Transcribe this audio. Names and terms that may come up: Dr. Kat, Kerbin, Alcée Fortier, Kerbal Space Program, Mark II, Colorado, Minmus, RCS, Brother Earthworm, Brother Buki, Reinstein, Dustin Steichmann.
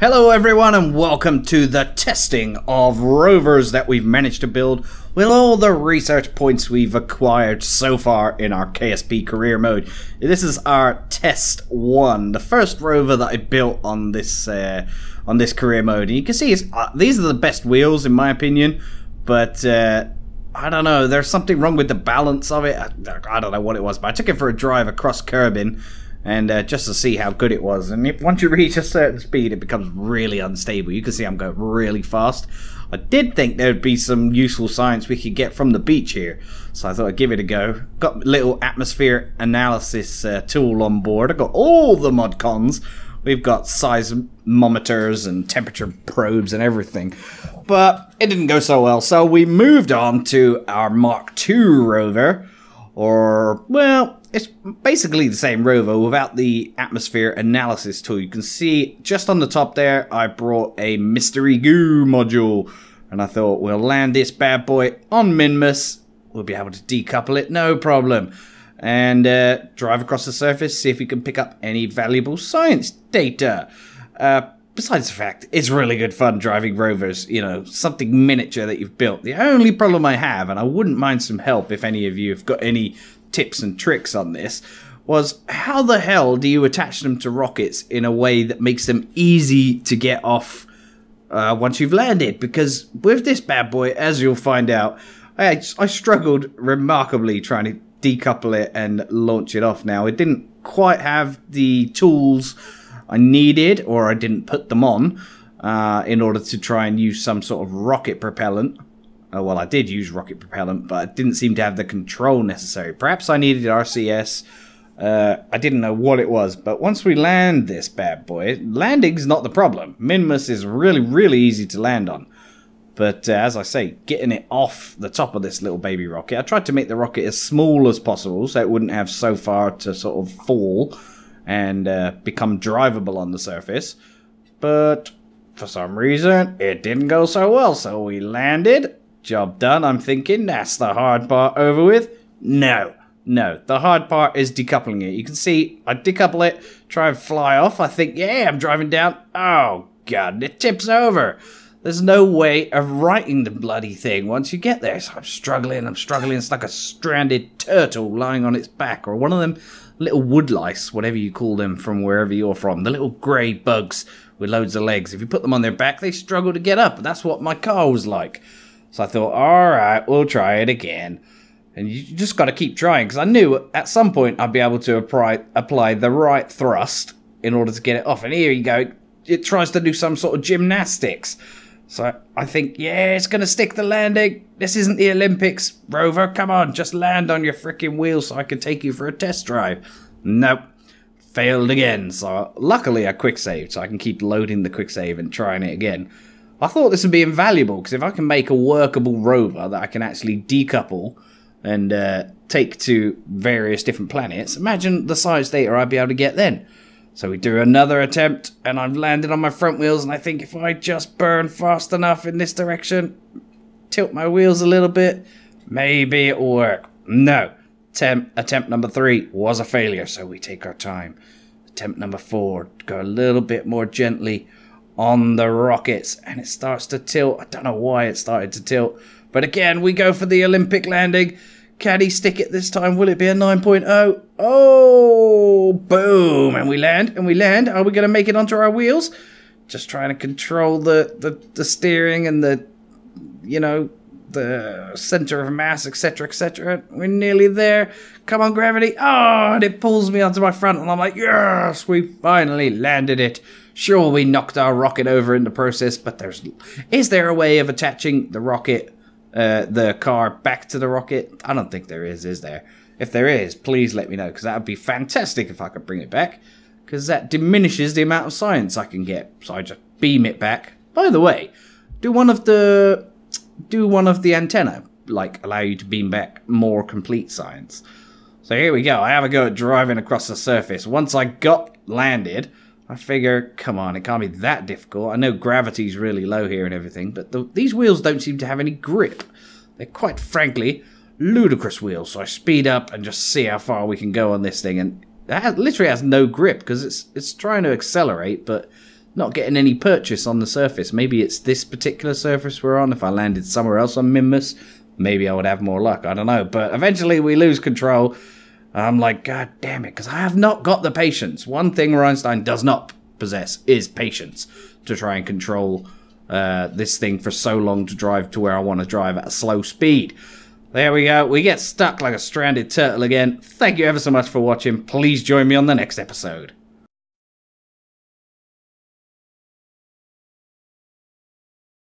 Hello everyone and welcome to the testing of rovers that we've managed to build with all the research points we've acquired so far in our KSP career mode. This is our test one, the first rover that I built on this career mode. And you can see it's, these are the best wheels in my opinion, but I don't know, there's something wrong with the balance of it. I don't know what it was, but I took it for a drive across Kerbin. And just to see how good it was. And if, once you reach a certain speed, it becomes really unstable. You can see I'm going really fast. I did think there'd be some useful science we could get from the beach here, so I thought I'd give it a go. Got little atmosphere analysis tool on board. I got all the mod cons. We've got seismometers and temperature probes and everything. But it didn't go so well, so we moved on to our Mark II rover. Or, well, it's basically the same rover without the atmosphere analysis tool. You can see just on the top there, I brought a mystery goo module. And I thought, we'll land this bad boy on Minmus. We'll be able to decouple it, no problem. And drive across the surface, see if we can pick up any valuable science data. Besides the fact, it's really good fun driving rovers, you know, something miniature that you've built. The only problem I have, and I wouldn't mind some help if any of you have got any tips and tricks on this, was how the hell do you attach them to rockets in a way that makes them easy to get off once you've landed? Because with this bad boy, as you'll find out, I struggled remarkably trying to decouple it and launch it off. Now, it didn't quite have the tools I needed, or I didn't put them on in order to try and use some sort of rocket propellant. Oh, well, I did use rocket propellant, but it didn't seem to have the control necessary. Perhaps I needed RCS. I didn't know what it was, but once we land this bad boy, landing's not the problem. Minmus is really, really easy to land on. But as I say, getting it off the top of this little baby rocket, I tried to make the rocket as small as possible so it wouldn't have so far to sort of fall and become drivable on the surface. But for some reason, it didn't go so well, so we landed. Job done. I'm thinking that's the hard part over with. No, the hard part is decoupling it. You can see I decouple it, try and fly off. I think, yeah, I'm driving down. Oh god, it tips over. There's no way of righting the bloody thing once you get there. So I'm struggling. It's like a stranded turtle lying on its back, or one of them little woodlice, whatever you call them from wherever you're from. The little grey bugs with loads of legs. If you put them on their back, they struggle to get up. That's what my car was like. So I thought, all right, we'll try it again. And you just got to keep trying, because I knew at some point I'd be able to apply the right thrust in order to get it off. And here you go. It tries to do some sort of gymnastics. So I think, yeah, it's going to stick the landing. This isn't the Olympics, rover. Come on, just land on your freaking wheel so I can take you for a test drive. Nope. Failed again. So luckily I quick saved, so I can keep loading the quick save and trying it again. I thought this would be invaluable, because if I can make a workable rover that I can actually decouple and take to various different planets, imagine the size data I'd be able to get then. So we do another attempt, and I've landed on my front wheels, and I think if I just burn fast enough in this direction, tilt my wheels a little bit, maybe it'll work. No. Attempt number 3 was a failure, so we take our time. Attempt number 4, go a little bit more gently on the rockets, and it starts to tilt. I don't know why it started to tilt, but again, we go for the Olympic landing. Can he stick it this time? Will it be a 9.0? Oh, boom, and we land. Are we going to make it onto our wheels? Just trying to control the steering and the, you know, the center of mass, etc, etc. We're nearly there. Come on, gravity. Oh, and it pulls me onto my front, and I'm like, yes, we finally landed it. Sure, we knocked our rocket over in the process, but is there a way of attaching the rocket, the car back to the rocket? I don't think there is there? If there is, please let me know, because that would be fantastic if I could bring it back, because that diminishes the amount of science I can get. So I just beam it back. By the way, do one of the antenna, like, allow you to beam back more complete science. So here we go. I have a go at driving across the surface. Once I got landed, I figure, come on, it can't be that difficult. I know gravity's really low here and everything, but these wheels don't seem to have any grip. They're quite frankly ludicrous wheels, so I speed up and just see how far we can go on this thing. And that literally has no grip, because it's trying to accelerate, but not getting any purchase on the surface. Maybe it's this particular surface we're on. If I landed somewhere else on Minmus, maybe I would have more luck. I don't know. But eventually we lose control. I'm like, God damn it, because I have not got the patience. One thing Reinstein does not possess is patience to try and control this thing for so long to drive to where I want to drive at a slow speed. There we go. We get stuck like a stranded turtle again. Thank you ever so much for watching. Please join me on the next episode.